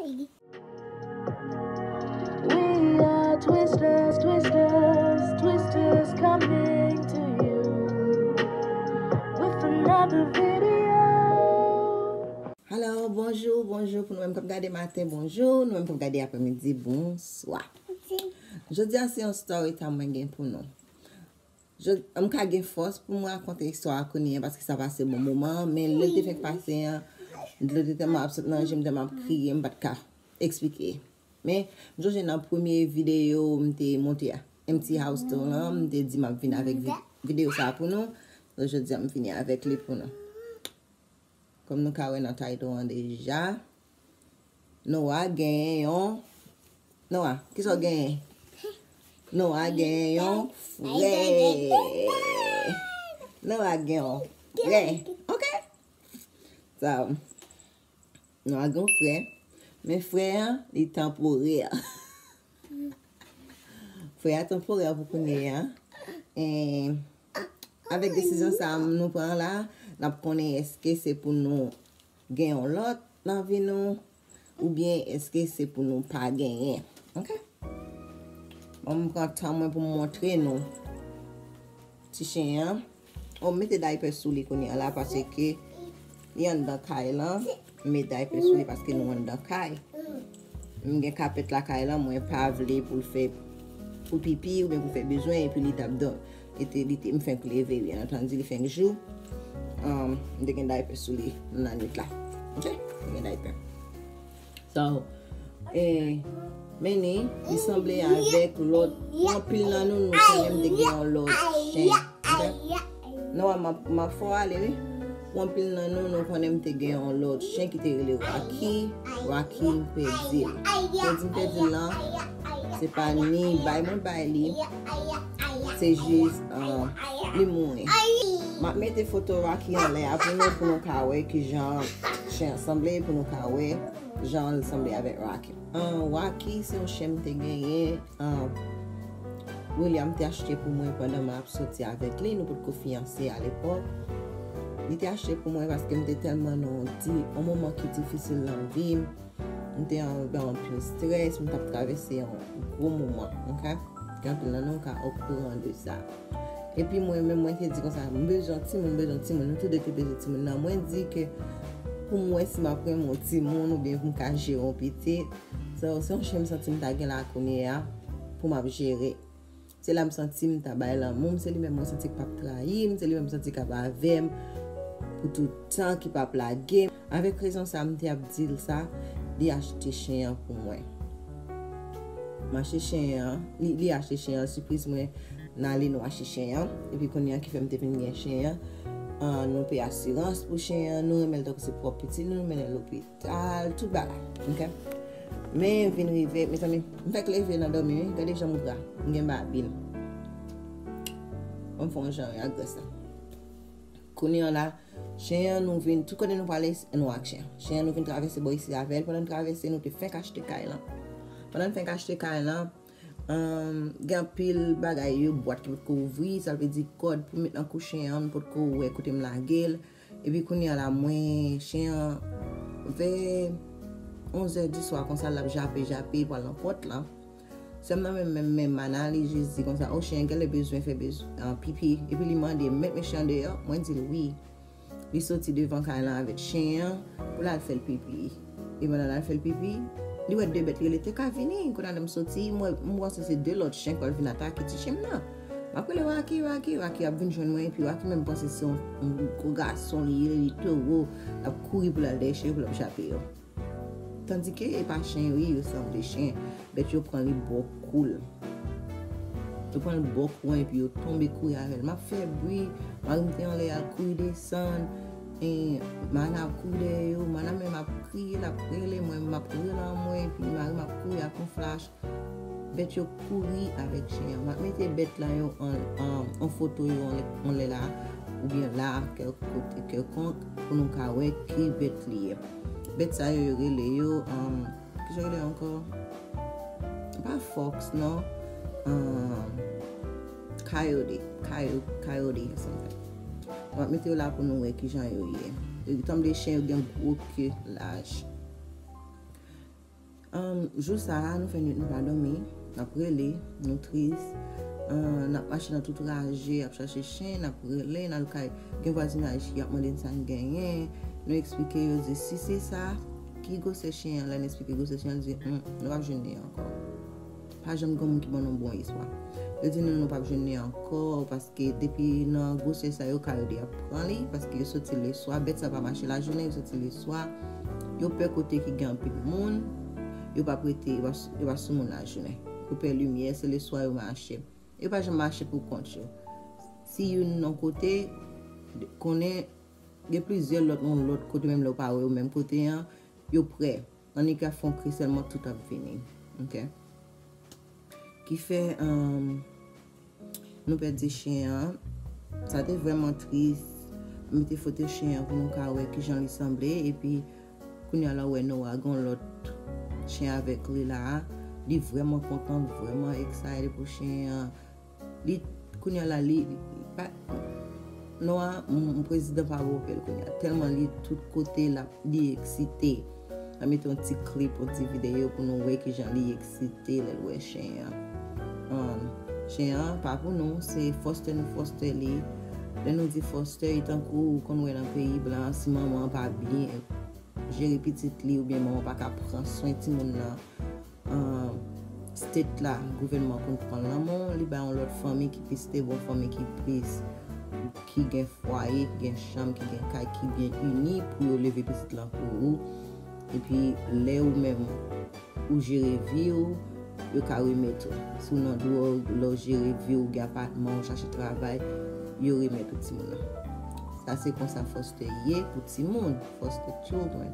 good. We are Twisters, Twisters, Twisters coming to you with another video. Hello, bonjour, bonjour. Pour nous-mêmes qui regardez matin, bonjour. Nous-mêmes qui regardez après-midi, bonsoir. Je dis c'est une story time pour nous. Je me force pour me raconter l'histoire parce que ça passe bon moment, mais le fait passer, le temps absolument, je me crier, je ne pas expliquer. Mais je dans la première vidéo, je monté un petit house tour, je dit que je venir avec vidéo ça pour nous, je dis que je venir avec lui pour nous. Comme nous avons taille déjà, Noah gagnons. Noah, qu'est-ce que gagne? No, I get on flay. No, I get on flay. Okay? So, no, I go frère. Mais frère, il est temporaire. Frère temporaire, vous connaissez, hein? Et avec décision, ça nous prend là. Nous connaissons est-ce que c'est pour nous gagner l'autre dans la vie, ou bien est-ce que c'est pour nous pas gagner. Ok? On prend le temps pour montrer nos petits chiens. On met des diapers sous les connards là parce que il y a dans caille là, met diapers sous les parce que nous on dans caille. Même quand capette la caille là, moi pas vouloir pour faire pour pipi ou bien pour faire besoin et puis il tape dedans. Il me fait lever, bien entendu, il fait un jour. Des diapers sous les dans nuit là. OK? Des diapers. So mais il semblait avec l'autre. En pile dans nous, nous sommes des gars l'autre. Non, ma foi, allez. En pile dans nous, nous sommes des gars l'autre. Chien qui était le Rocky Pédil. Pédil là, c'est pas ni Baimon Bailey. C'est juste les mouins. Je mets des photos Rocky en l'air. Après nous, pour nous caouer, que genre, chien semblait pour nous caouer. Jean ressemblait avec Rocky. Rocky, c'est un chien que j'ai gagné. William t'a acheté pour moi pendant ma sortie avec lui. Nous pouvons fiancer à l'époque. Il t'a acheté pour moi parce que j'étais tellement dit un moment qui est difficile dans la vie. J'étais en plus stress. J'ai traversé un gros moment. Okay? Quand on a au courant de ça. Et puis moi-même, moi, j'ai dit comme ça, je suis gentil, dit que pour moi, si ma prends mon petit monde ou bien pour me gérer un petit, c'est aussi un chien senti que la connaître pour me gérer. C'est là que je senti que je suis l'amour, c'est lui-même que je senti que je ne suis pas trahi, c'est lui-même que je senti que je suis avec pour tout le temps qui ne pas plagué. Avec raison, ça me dit ça, il a acheté chien pour moi. Il a acheté chien, surprise, moi, je acheté chien, et puis quand il y a qui fait me devenir chien. Nous payons assurance pour chien, nous remettons donc ses propres petits, nous remettons à l'hôpital, tout bas. Ok? Mais je viens arriver, mes amis, je vais lever dans le dormir, regardez, je me bras, je vais me habiller. On fait un genre de ça. Quand on est là, chien nous vient, tout comme nous parlons, nous avec chien. Chien nous vient traverser bois ici avec elle, pendant traverser, nous te fait acheter caille. Pendant fait acheter caille, gain pile bagaille boîte qui peut couvrir, ça veut dire code pour mettre dans couchien pour qu'on écouter la gueule et puis qu'on y a la moins chien vers 11h du soir comme ça l'a japper par la porte là. C'est même analyse dit comme ça au chien qu'elle a besoin faire pipi et puis lui demander mettre mes chiens dehors, moi dit oui. Il sorti devant Kailan avec chien pour la faire pipi. Et voilà la faire pipi. Il y a deux bêtes qui étaient venues. Quand on est sorti, moi, c'est deux autres chiens qui viennent attaquer ce chien. Après, le Waki a venu joindre moi. Et puis, Waki même pensait que c'est un gros garçon, il est trop gros. Il a couru pour aller chercher pour l'échapper. Tandis que les chiens, oui, ils sont des chiens. Mais tu prends les beaux coups. Tu prends les beaux coups et puis tu tombes courir avec elle. Je fais bruit, je suis en l'air, je cours descendre. Et madame coulé ou madame m'a crié la prélé moi m'a couru dans moi et puis mari m'a couru à con flash bête yo couru avec chien m'a metté bête là yo en photo yo on les là ou bien là quelque côté quelconque pour nous caouer qui bête lié bête ça yo relé yo que je relé encore pas fox non coyote something. On va mettre là pour nous voir qui j'en ai eu. Tombe des chiens, il y a un gros que l'âge. Jou sa la, nou fè nèt nou pa dormi, n'ap relè, nou trist, n'ap mache nan tout trajet, ap chache chen, n'ap relè, nan kay gen voisinage ki ap mande sa n genyen, nou expliquer yo di si c'est ça, ki go se chen, la n'expliquer go se chen di nou pa jeune encore. Pa janm gon moun ki bon bon histoire. Yo di nou pa jeune encore parce que depuis nan go se ça yo ka yo di ap pran li parce que yo soti le soir, bête ça pa marcher la journée, yo soti le soir. Yo pè côté ki gen pil moun. Yo pa prêter, yo pa sou moun la journée. Yo pè lumière, c'est le soir yo marcher. Yo pa jan marcher pou kont yo. Si yon nan côté connaît gen plusieurs l'autre moun l'autre côté même là pa ou même côté an, yo prêt. On est ka fon cri seulement tout a venir. OK. Qui fait nous perdre chien, ça était vraiment triste. Nous te fouté chien pour nous ka ouais qui j'en lui semblait et puis kounya la ouais nou a gon l'autre chien avec lui là, il est vraiment content, vraiment excité pour chien. Il kounya la li pas non mon président pas opel kounya tellement li tout côté là, il excité. A mis un petit clip, un petit vidéo pour nous voir que j'en ai excité le ouais chien. Chien pas pour nous, c'est foster nous foster li. Là nous dit foster et tant qu'on est dans pays blanc, si maman pas bien gérer petite li ou bien maman pas ka prendre soin ti moun nan state là, gouvernement kon pran nan moun li ba on l'autre famille qui piste bon famille qui prise qui gen foyer, qui gen chambre, qui gen kay qui bien uni pour lever petite là pour ou et puis les ou même ou gérer vie ou yo ka remettre sous nan dou lo gérer vie ou gen appartement chercher travail yo remettre petit moun nan. Ça c'est comme ça foster pour tout le monde, foster children.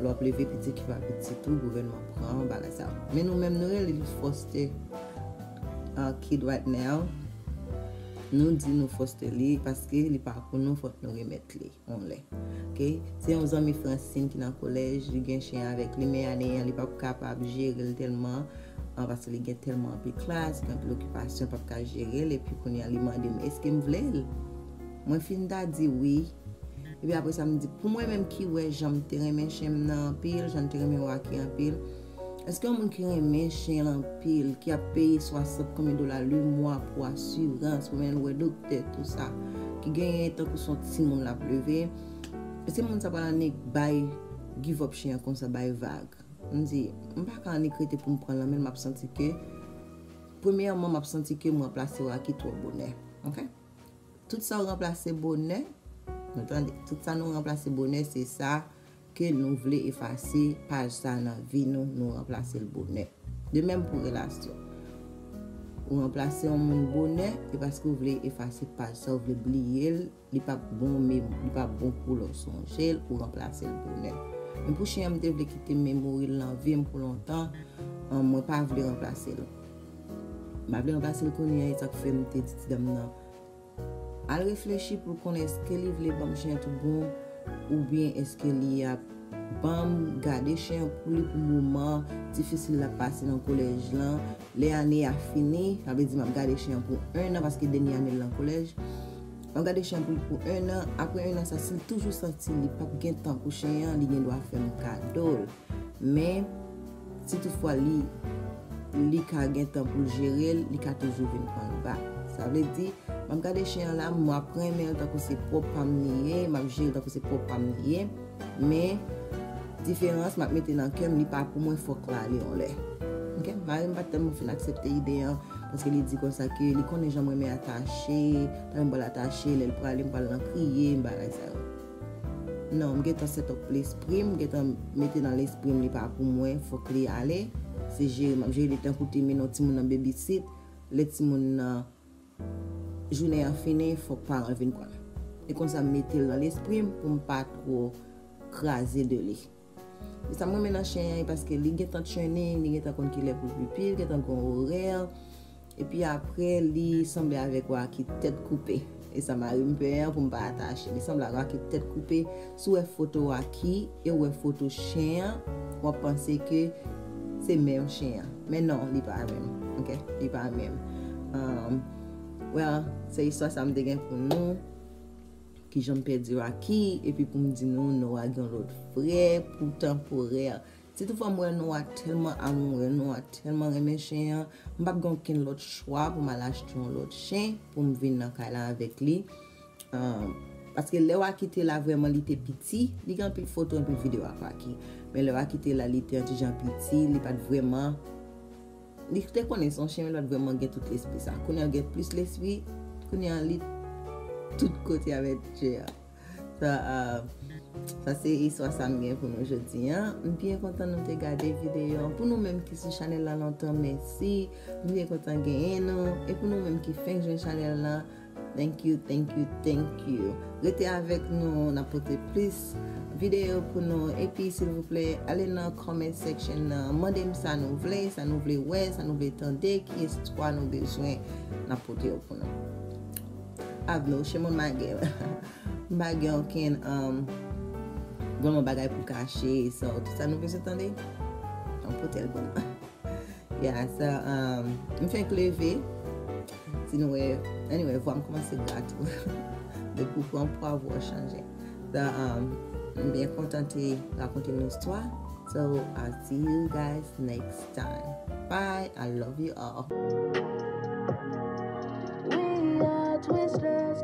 Leur lever petit qui va petit tout gouvernement prend bala ça. Mais nous même nous les foster kid right now. Nous dit nous foster li parce que li pas pour nous faut nous remettre li on les. OK, c'est un ami Francine qui dans collège, il gagne chien avec lui mais année il pas capable gérer tellement parce qu'il gagne tellement de classe, quand l'occupation pas capable gérer et puis qu'on y a lui demander est-ce qu'il me veut. Moi fin da dit oui et puis après ça me dit pour moi même qui ouais j'aime te remen chien en pile j'aime te remen wa ki en pile est-ce que mon qui remen chien en pile qui a payé 60 combien dollars le mois pour assurance pour même le docteur tout ça qui gagne tant que son petit monde l'a levé c'est mon ça pas nek bay give up chien comme ça bay vague on dit on pas kan écrite pour me prendre la même m'a senti que premièrement m'a senti que moi placer wa ki trop bonheur. OK. Tout ça remplacer bonheur, entendez, tout ça nous remplacer bonheur, c'est ça que nous voulons effacer par ça dans vie nous, nous remplacer le bonheur. De même pour relation. Ou remplacer un monde bonheur, c'est parce que vous voulez effacer par ça, vous voulez oublier, il pas bon mais il pas bon pour le songer ou remplacer le bonheur. Mais pour chien me devait quitter mémoire l'envie pour longtemps, moi pas voulais remplacer. M'a voulais remplacer le connait ça fait me dit dame. Elle réfléchit pour connaître est-ce qu'elle veut bon chien tout bon ou bien est-ce qu'elle y a bon garder chien pour le moment difficile à passer dans le collège là les années a fini avait dit m'a garder chien pour 1 an parce que dernière année dans le collège on garder chien pour 1 an après 1 an ça s'est toujours senti il pas gain temps pour chien il doit faire un cadeau mais si toutefois il a gain temps pour gérer il a toujours venir prendre bas ça veut dire m'a garder chien là moi première tant que c'est propre à me m'a gérer tant que c'est propre à me mais différence m'a mettre dans cœur li pas pour moi faut là li on l'air. OK Marie m'a tellement fin accepter idée parce que il dit comme ça que il connaît jamais me attaché tant me l'attacher elle pour aller me parler crier me bagarre ça non me get set up l'esprit me get mettre dans l'esprit li pas pour moi faut qu'il aller c'est gérer m'a gérer tant pour terminer notre mon dans baby sit les petits mon journée en fini faut pas revenir quoi et comme ça mettre dans l'esprit pour pas trop craser de lui et ça moi maintenant chien parce que il est entraîné il est encore qu'il est pour pupille il est encore horaire et puis après il semble avec quoi qui tête coupée et ça m'a un peu pour me pas attacher il semble avoir qui tête coupée sous une photo à qui et une photo chien on penser que c'est même chien mais non il pas même. OK il pas même well, c'est histoire ça me dégaine pour nous qui j'en perdu à qui et puis pour me dire non non à l'autre frère pour temporaire Si toutefois moi noir tellement amoureux noir tellement aimé chien, on pas gon kin l'autre choix pour m'aller acheter un autre chien pour me venir dans là avec lui. Parce que le wa quitté là vraiment il était petit, il grand pile photo pile vidéo pas qui. Mais le wa quitté là il était déjà petit, il pas vraiment il était connaît son chien, il vraiment gain toute l'esprit ça. Connaît gain plus l'esprit, connaît lit tout côté avec chien. Ça c'est histoire ça m'gain pour nous aujourd'hui hein. Bien content nous te regarder vidéo. Pour nous même qui sur channel là longtemps merci. Bien content gagner nous et pour nous même qui fin joindre channel là thank you, thank you, thank you. Restez avec nous, on apporte plus vidéos pour nous. Et puis, s'il vous plaît, allez dans la comment section. Mandez-moi ça nous voulez, ouais, ça nous voulez, tendez, qui est-ce que nous besoin d'apporter pour nous. Avlo, chez mon magueur. Magueur, aucun, bon, bagage pour cacher, ça, tout ça, nous besoin tendez. On peut tel bon. Yeah, ça, me fait lever. Sinon, anyway, voir comment c'est gâteau. De pourquoi on avoir changé. Donc, bien contenté de raconter nos histoires. So, I'll see you guys next time. Bye. I love you all. We are Twisters.